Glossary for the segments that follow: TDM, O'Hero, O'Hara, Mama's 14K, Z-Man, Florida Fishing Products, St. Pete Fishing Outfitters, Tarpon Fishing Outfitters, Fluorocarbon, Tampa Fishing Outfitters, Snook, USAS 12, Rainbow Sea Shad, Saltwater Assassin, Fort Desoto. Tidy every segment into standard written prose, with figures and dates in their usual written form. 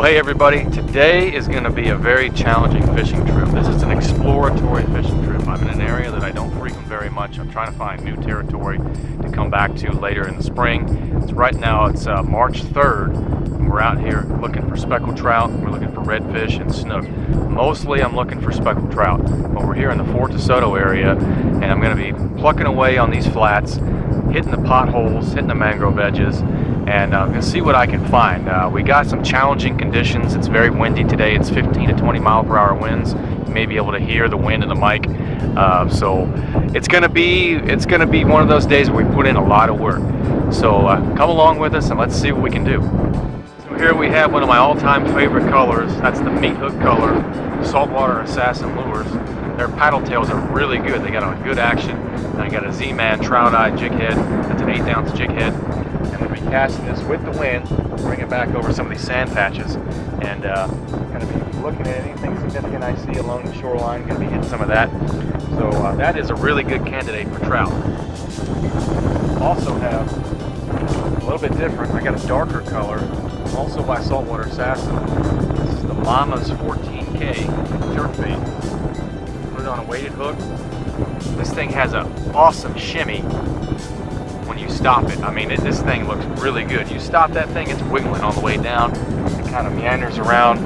Well, hey everybody, today is going to be a very challenging fishing trip. This is an exploratory fishing trip. I'm in an area that I don't frequent very much. I'm trying to find new territory to come back to later in the spring. It's right now, it's March 3rd, and we're out here looking for speckled trout. We're looking for redfish and snook. Mostly I'm looking for speckled trout, but we're here in the Fort DeSoto area, and I'm going to be plucking away on these flats, hitting the potholes, hitting the mangrove edges, and I'm going to see what I can find. We got some challenging conditions. It's very windy today. It's 15 to 20 mile per hour winds. You may be able to hear the wind in the mic. So it's going to be one of those days where we put in a lot of work. So come along with us and let's see what we can do. So here we have one of my all-time favorite colors. That's the meat hook color, Saltwater Assassin lures. Their paddle tails are really good. They got on good action. And I got a Z-Man trout eye jig head. That's an 8-ounce jig head. I'm going to be casting this with the wind, bring it back over some of these sand patches, and I'm going to be looking at anything significant I see along the shoreline. I'm going to be hitting some of that. So that is a really good candidate for trout. Also have, a little bit different, I got a darker color, also by Saltwater Assassin. This is the Mama's 14K jerkbait. Put it on a weighted hook. This thing has an awesome shimmy. When you stop it, I mean, this thing looks really good. You stop that thing, it's wiggling all the way down. It kind of meanders around.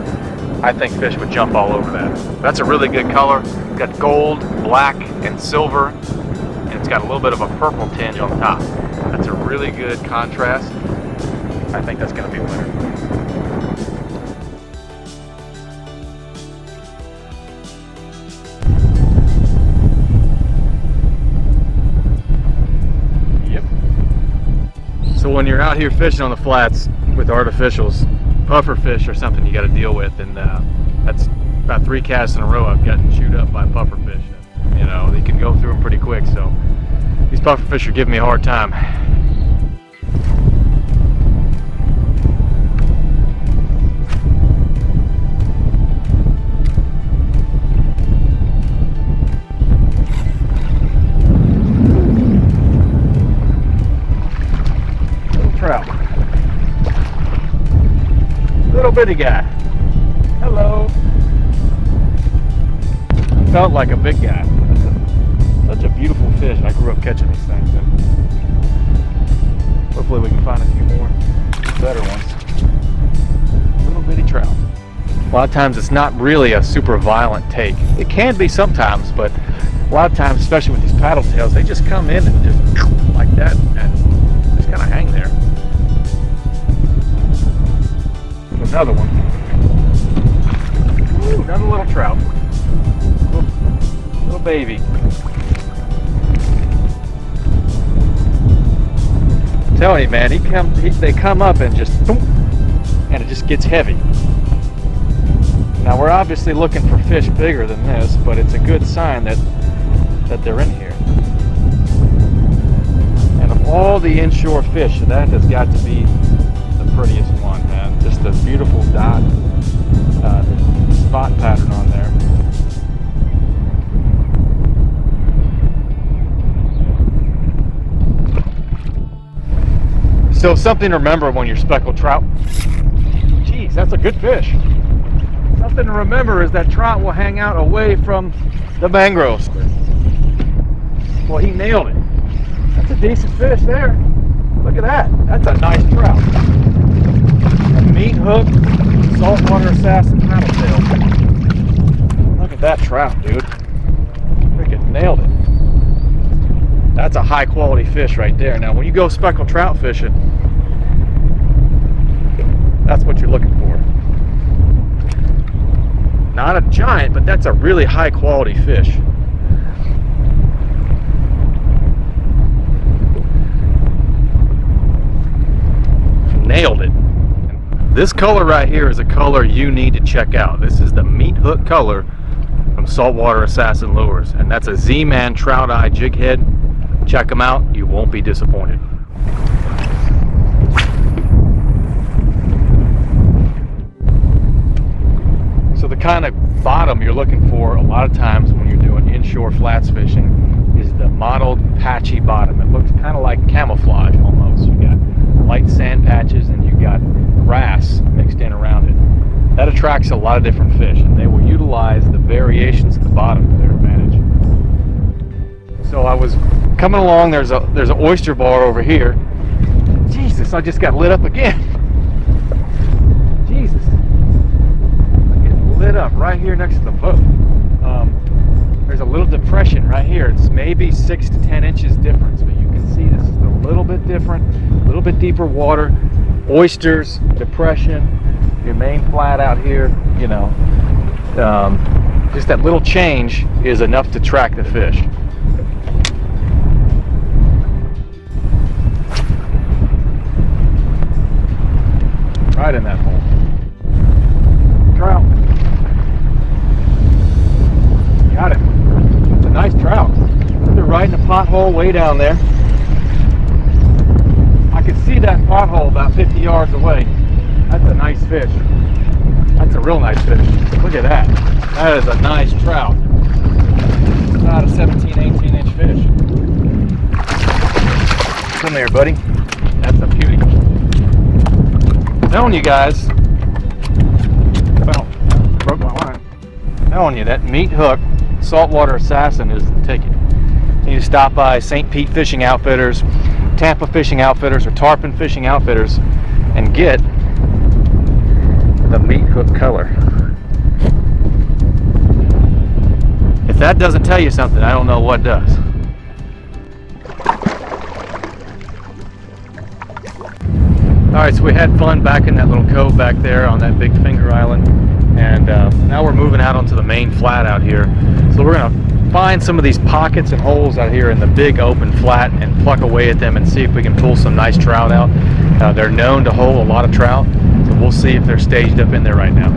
I think fish would jump all over that. That's a really good color. It's got gold, black, and silver, and it's got a little bit of a purple tinge on top. That's a really good contrast. I think that's going to be a winner. So when you're out here fishing on the flats with artificials, puffer fish are something you got to deal with, and that's about 3 casts in a row I've gotten chewed up by puffer fish. You know, they can go through them pretty quick, so these puffer fish are giving me a hard time. Pretty guy. Hello. Felt like a big guy. Such a beautiful fish. I grew up catching these things. So hopefully we can find a few more better ones. Little bitty trout. A lot of times it's not really a super violent take. It can be sometimes, but a lot of times, especially with these paddle tails, they just come in and just like that and just kind of hang there. Another one. Ooh, another little trout. Little baby. I'm telling you, man, they come up and just, boom, and it just gets heavy. Now we're obviously looking for fish bigger than this, but it's a good sign that they're in here. And of all the inshore fish, that has got to be the prettiest one, man. Just a beautiful dot, spot pattern on there. So something to remember when you're speckled trout. Jeez, that's a good fish. Something to remember is that trout will hang out away from the mangroves. Well, he nailed it. That's a decent fish there. Look at that. That's a nice trout. Meat hook, Saltwater Assassin paddle tail. Look at that trout, dude. Freaking nailed it. That's a high quality fish right there. Now, when you go speckled trout fishing, that's what you're looking for. Not a giant, but that's a really high quality fish. Nailed it. This color right here is a color you need to check out. This is the meat hook color from Saltwater Assassin Lures, and that's a Z-Man trout eye jig head. Check them out, you won't be disappointed. So the kind of bottom you're looking for a lot of times when you're doing inshore flats fishing is the mottled patchy bottom. It looks kind of like camouflage almost. You got light sand patches and you got grass mixed in around it. attracts a lot of different fish, and they will utilize the variations at the bottom to their advantage. So I was coming along, there's an oyster bar over here. Jesus, I just got lit up again. Jesus. I get lit up right here next to the boat. There's a little depression right here. It's maybe 6 to 10 inches difference, but you can see this is a little bit different, a little bit deeper water. Oysters, depression, your main flat out here, you know. Just that little change is enough to track the fish. Right in that hole. Trout. Got it. It's a nice trout. They're right in the pothole way down there. I could see that pothole about 50 yards away. That's a nice fish. That's a real nice fish. Look at that. That is a nice trout. It's about a 17, 18 inch fish. Come here, buddy. That's a beauty. Telling you guys, well, broke my line. Telling you that meat hook, Saltwater Assassin is the ticket. You need to stop by St. Pete Fishing Outfitters, Tampa Fishing Outfitters, or Tarpon Fishing Outfitters, and get the meat hook color. If that doesn't tell you something, I don't know what does. Alright, so we had fun back in that little cove back there on that big finger island, and now we're moving out onto the main flat out here. So we're going to find some of these pockets and holes out here in the big open flat and pluck away at them and see if we can pull some nice trout out. They're known to hold a lot of trout, so we'll see if they're staged up in there right now.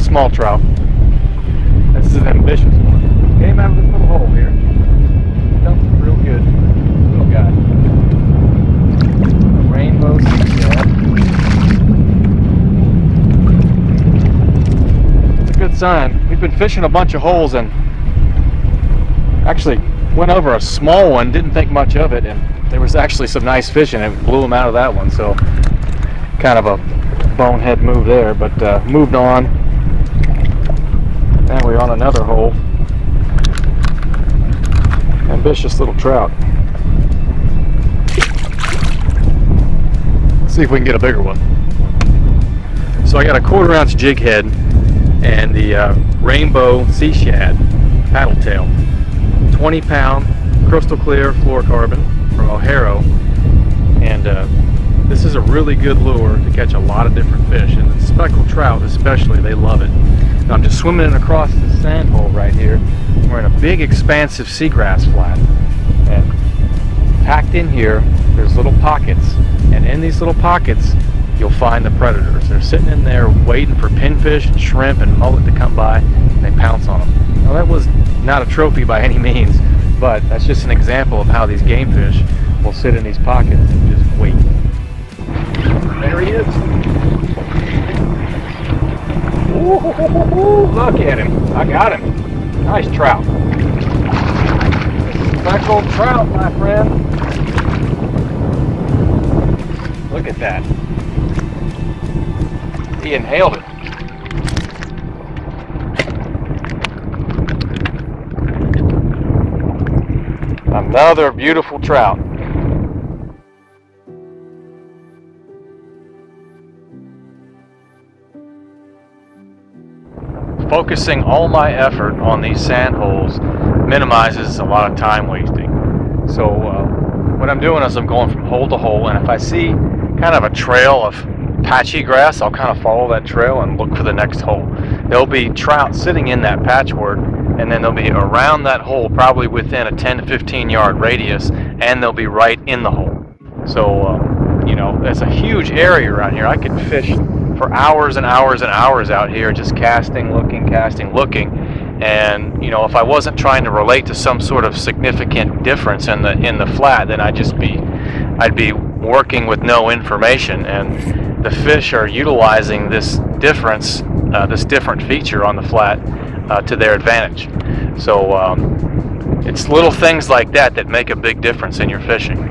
Small trout. This is an ambitious one. Came out of this little hole here. Dumped real good. Little guy. Rainbow Sea Shad. It's a good sign. We've been fishing a bunch of holes and actually went over a small one, didn't think much of it, and there was actually some nice fish and it blew them out of that one, so kind of a bonehead move there, but moved on. And we're on another hole. Ambitious little trout. Let's see if we can get a bigger one. So I got a 1/4 ounce jig head and the Rainbow Sea Shad paddle tail. 20 pound crystal clear fluorocarbon from O'Hero. And this is a really good lure to catch a lot of different fish. And the speckled trout especially, they love it. I'm just swimming across the sand hole right here. We're in a big expansive seagrass flat, and packed in here there's little pockets, and in these little pockets you'll find the predators. They're sitting in there waiting for pinfish and shrimp and mullet to come by, and they pounce on them. Now that was not a trophy by any means, but that's just an example of how these game fish will sit in these pockets and just wait. There he is. Ooh, look at him. I got him. Nice trout. Speckled trout, my friend. Look at that. He inhaled it. Another beautiful trout. Focusing all my effort on these sand holes minimizes a lot of time wasting. So what I'm doing is I'm going from hole to hole, and if I see kind of a trail of patchy grass, I'll kind of follow that trail and look for the next hole. There'll be trout sitting in that patchwork, and then they'll be around that hole, probably within a 10 to 15 yard radius, and they'll be right in the hole. So you know, that's a huge area around here. I could fish for hours and hours and hours out here, just casting, looking, and you know, if I wasn't trying to relate to some sort of significant difference in the flat, then I'd be working with no information, and the fish are utilizing this difference, this different feature on the flat to their advantage. So it's little things like that that make a big difference in your fishing.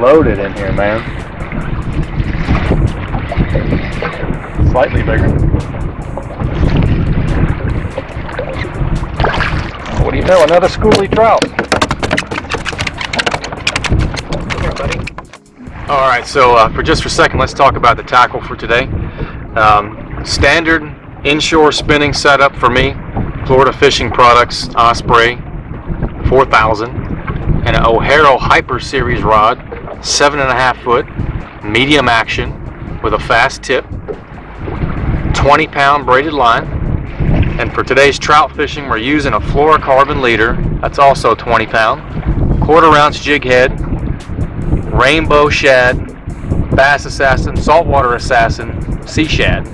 Loaded in here, man. Slightly bigger. What do you know? Another schoolie trout. Here, buddy. All right, so for a second, let's talk about the tackle for today. Standard inshore spinning setup for me: Florida Fishing Products Osprey 4000 and an O'Hara Hyper Series rod. 7.5 foot, medium action with a fast tip, 20-pound braided line. And for today's trout fishing, we're using a fluorocarbon leader, that's also 20-pound, 1/4 ounce jig head, rainbow shad, bass assassin, saltwater assassin, sea shad.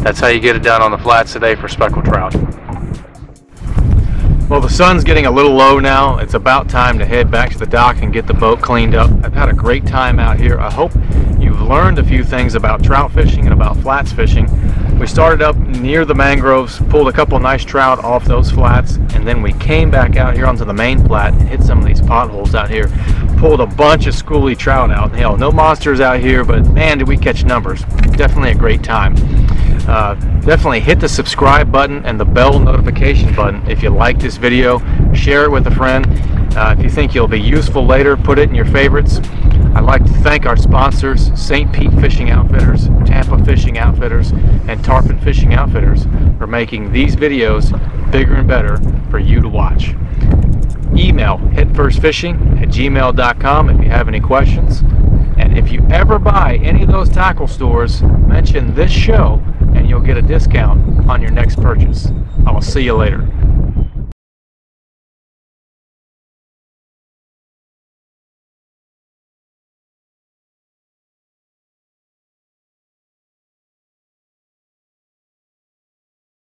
That's how you get it done on the flats today for speckled trout. Well, the sun's getting a little low now. It's about time to head back to the dock and get the boat cleaned up. I've had a great time out here. I hope you've learned a few things about trout fishing and about flats fishing. We started up near the mangroves, pulled a couple nice trout off those flats, and then we came back out here onto the main flat and hit some of these potholes out here. Pulled a bunch of schoolie trout out. Hell, no monsters out here, but man, did we catch numbers. Definitely a great time. Definitely hit the subscribe button and the bell notification button if you like this video. Share it with a friend. If you think you'll be useful later, put it in your favorites. I'd like to thank our sponsors, St. Pete Fishing Outfitters, Tampa Fishing Outfitters, and Tarpon Fishing Outfitters, for making these videos bigger and better for you to watch. Email headfirstfishing@gmail.com if you have any questions. And if you ever buy any of those tackle stores, mention this show and you'll get a discount on your next purchase. I will see you later.